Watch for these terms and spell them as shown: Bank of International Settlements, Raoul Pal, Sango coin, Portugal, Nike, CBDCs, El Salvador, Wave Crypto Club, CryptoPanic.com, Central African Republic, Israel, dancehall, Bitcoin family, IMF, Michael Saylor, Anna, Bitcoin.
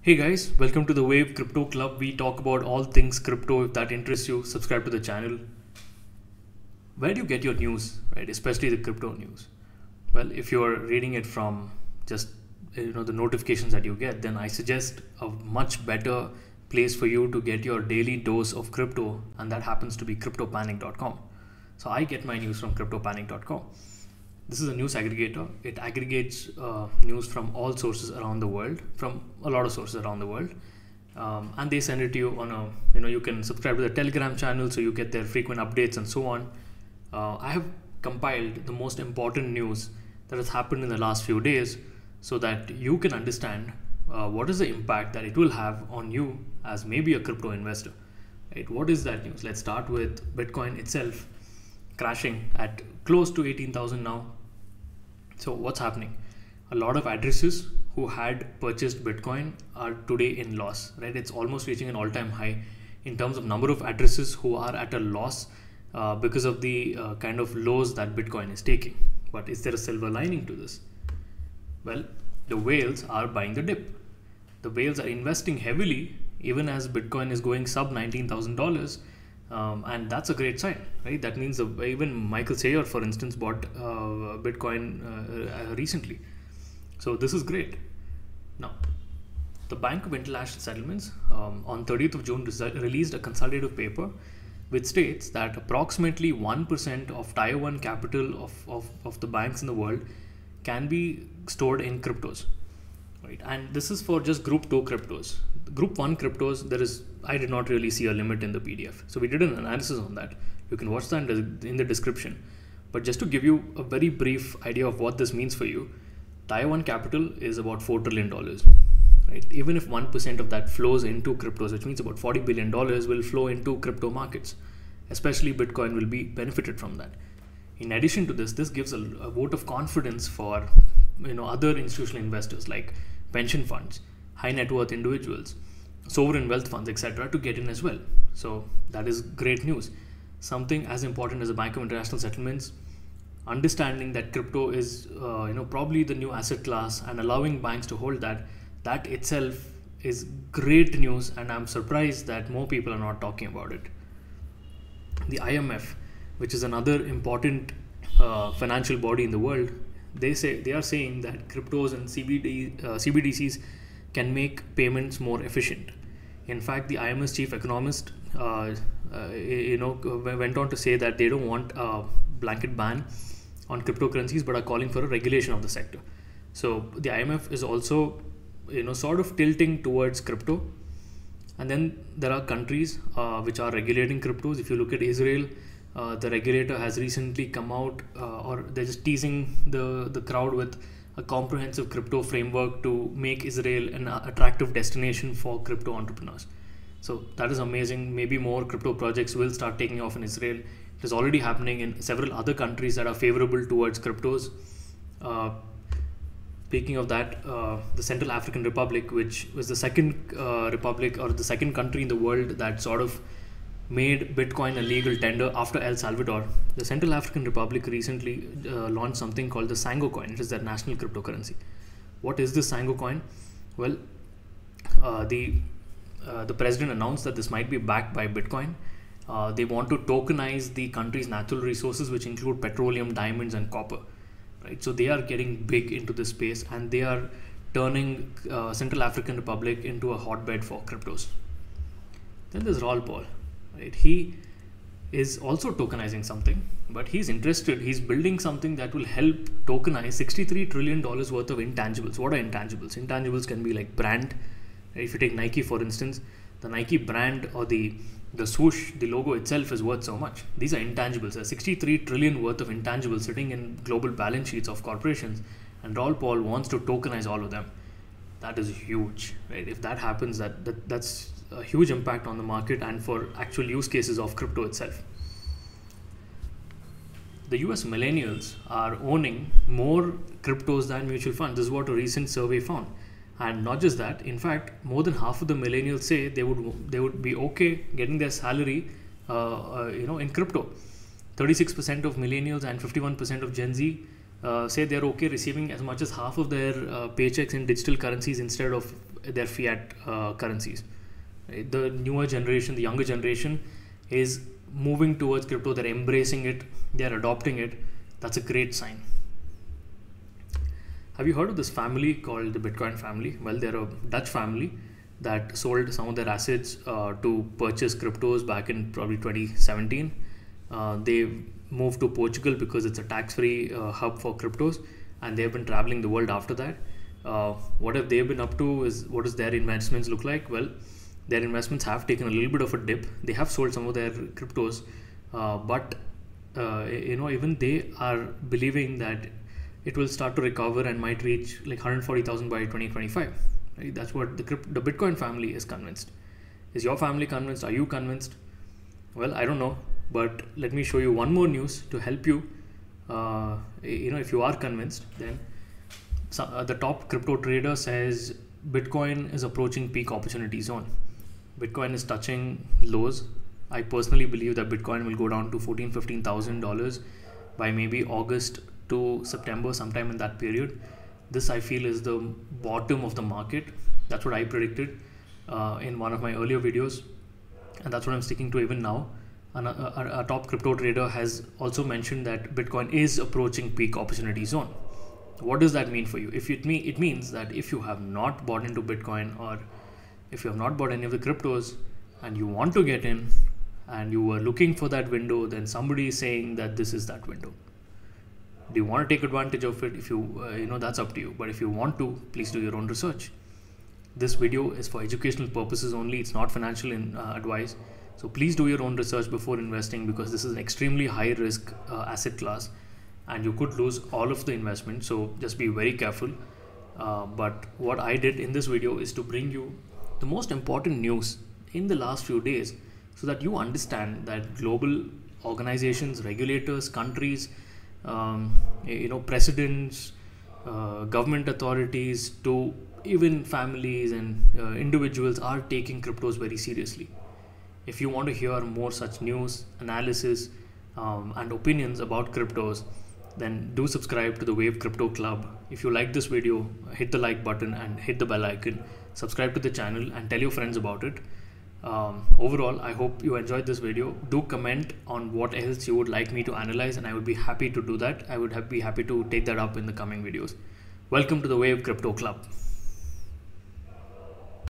Hey guys, welcome to the Wave Crypto Club. We talk about all things crypto. If that interests you, subscribe to the channel. Where do you get your news, right? Especially the crypto news. Well, if you're reading it from just the notifications that you get, then I suggest a much better place for you to get your daily dose of crypto, and that happens to be CryptoPanic.com. So I get my news from CryptoPanic.com. This is a news aggregator. It aggregates news from all sources around the world, from a lot of sources around the world, and they send it to you on a, you can subscribe to the Telegram channel so you get their frequent updates and so on. I have compiled the most important news that has happened in the last few days so that you can understand what is the impact that it will have on you as maybe a crypto investor, right? What is that news? Let's start with Bitcoin itself crashing at close to 18,000 now. So what's happening? A lot of addresses who had purchased Bitcoin are today in loss, right? It's almost reaching an all-time high in terms of number of addresses who are at a loss because of the kind of lows that Bitcoin is taking. But is there a silver lining to this? Well, the whales are buying the dip. The whales are investing heavily, even as Bitcoin is going sub $19,000. And that's a great sign, right? That means even Michael Saylor, for instance, bought Bitcoin recently. So this is great. Now, the Bank of International Settlements on 30th of June released a consultative paper which states that approximately 1% of Tier 1 capital of the banks in the world can be stored in cryptos, right? And this is for just Group 2 cryptos. Group 1 cryptos, I did not really see a limit in the PDF. So we did an analysis on that. You can watch that in the description. But just to give you a very brief idea of what this means for you, Tier 1 capital is about $4 trillion, right? Even if 1% of that flows into cryptos, which means about $40 billion will flow into crypto markets, especially Bitcoin will be benefited from that. In addition to this, this gives a vote of confidence for other institutional investors like pension funds, high net worth individuals, sovereign wealth funds, etc. to get in as well. So that is great news. Something as important as the Bank of International Settlements understanding that crypto is probably the new asset class and allowing banks to hold that, that itself is great news, and I'm surprised that more people are not talking about it. The IMF, which is another important financial body in the world, they are saying that cryptos and CBDCs can make payments more efficient. In fact, the IMF's chief economist went on to say that they don't want a blanket ban on cryptocurrencies, but are calling for a regulation of the sector. So the IMF is also sort of tilting towards crypto. And then there are countries which are regulating cryptos. If you look at Israel, the regulator has recently come out or they're just teasing the crowd with a comprehensive crypto framework to make Israel an attractive destination for crypto entrepreneurs. So that is amazing. Maybe more crypto projects will start taking off in Israel. It is already happening in several other countries that are favorable towards cryptos. Speaking of that, the Central African Republic, which was the second republic or the second country in the world that sort of made Bitcoin a legal tender after El Salvador, the Central African Republic recently launched something called the Sango coin. It is their national cryptocurrency. What is this Sango coin? Well, the president announced that this might be backed by Bitcoin. They want to tokenize the country's natural resources, which include petroleum, diamonds, and copper, right? So they are getting big into this space, and they are turning Central African Republic into a hotbed for cryptos. Then there's Raoul Pal. Right. He is also tokenizing something, but he's building something that will help tokenize $63 trillion worth of intangibles. What are intangibles? Intangibles can be like brand. If you take Nike, for instance, the Nike brand or the swoosh, the logo itself is worth so much. These are intangibles. There's $63 trillion worth of intangibles sitting in global balance sheets of corporations, and Raoul Pal wants to tokenize all of them. That is huge, right? If that happens, that's a huge impact on the market and for actual use cases of crypto itself. The US millennials are owning more cryptos than mutual funds. This is what a recent survey found. And not just that, in fact, more than half of the millennials say they would be okay getting their salary in crypto. 36% of millennials and 51% of Gen Z say they're okay receiving as much as half of their paychecks in digital currencies instead of their fiat currencies. Right? The newer generation, the younger generation is moving towards crypto. They're embracing it. They're adopting it. That's a great sign. Have you heard of this family called the Bitcoin family? Well, they're a Dutch family that sold some of their assets to purchase cryptos back in probably 2017. They moved to Portugal because it's a tax-free hub for cryptos, and they've been traveling the world after that. What have they been up to is, what does their investments look like? Well, their investments have taken a little bit of a dip. They have sold some of their cryptos, but you know, even they are believing that it will start to recover and might reach like 140,000 by 2025. Right? That's what the Bitcoin family is convinced. Is your family convinced? Are you convinced? Well, I don't know, but let me show you one more news to help you. You know, if you are convinced, then the top crypto trader says Bitcoin is approaching peak opportunity zone. Bitcoin is touching lows. I personally believe that Bitcoin will go down to $14,000-$15,000 by maybe August to September, sometime in that period. This I feel is the bottom of the market. That's what I predicted in one of my earlier videos, and that's what I'm sticking to even now. A top crypto trader has also mentioned that Bitcoin is approaching peak opportunity zone. What does that mean for you? If it means that if you have not bought into Bitcoin, or if you have not bought any of the cryptos and you want to get in and you were looking for that window, then somebody is saying that this is that window. Do you want to take advantage of it? If you, you know, that's up to you. But if you want to, please do your own research. This video is for educational purposes only. It's not financial advice. So please do your own research before investing, because this is an extremely high risk asset class and you could lose all of the investment. So just be very careful. But what I did in this video is to bring you the most important news in the last few days, so that you understand that global organizations, regulators, countries, you know, presidents, government authorities, to even families and individuals are taking cryptos very seriously. If you want to hear more such news, analysis, and opinions about cryptos, then do subscribe to the Wave Crypto Club. If you like this video, hit the like button and hit the bell icon. Subscribe to the channel and tell your friends about it. Overall, I hope you enjoyed this video. Do comment on what else you would like me to analyze, and I would be happy to do that. I would be happy to take that up in the coming videos. Welcome to the Wave Crypto Club.